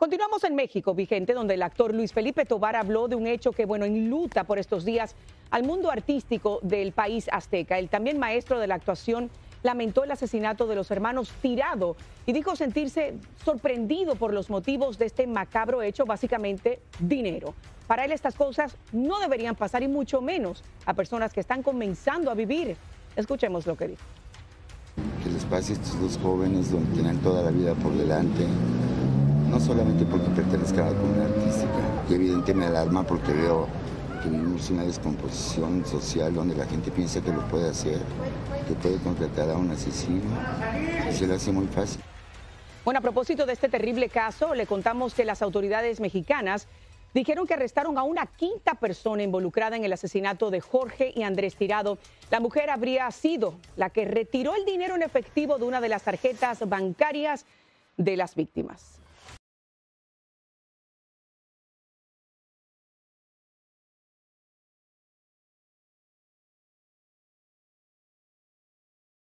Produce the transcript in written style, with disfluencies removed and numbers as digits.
Continuamos en México, vigente, donde el actor Luis Felipe Tovar habló de un hecho que, enluta por estos días al mundo artístico del país azteca. El también maestro de la actuación lamentó el asesinato de los hermanos Tirado y dijo sentirse sorprendido por los motivos de este macabro hecho, básicamente dinero. Para él estas cosas no deberían pasar y mucho menos a personas que están comenzando a vivir. Escuchemos lo que dijo. Que les pase a estos dos jóvenes donde tienen toda la vida por delante, no solamente porque pertenezcan a la comunidad artística, que evidente me alarma porque veo que vivimos una descomposición social donde la gente piensa que lo puede hacer, que puede contratar a un asesino, y se lo hace muy fácil. Bueno, a propósito de este terrible caso, le contamos que las autoridades mexicanas dijeron que arrestaron a una quinta persona involucrada en el asesinato de Jorge y Andrés Tirado. La mujer habría sido la que retiró el dinero en efectivo de una de las tarjetas bancarias de las víctimas.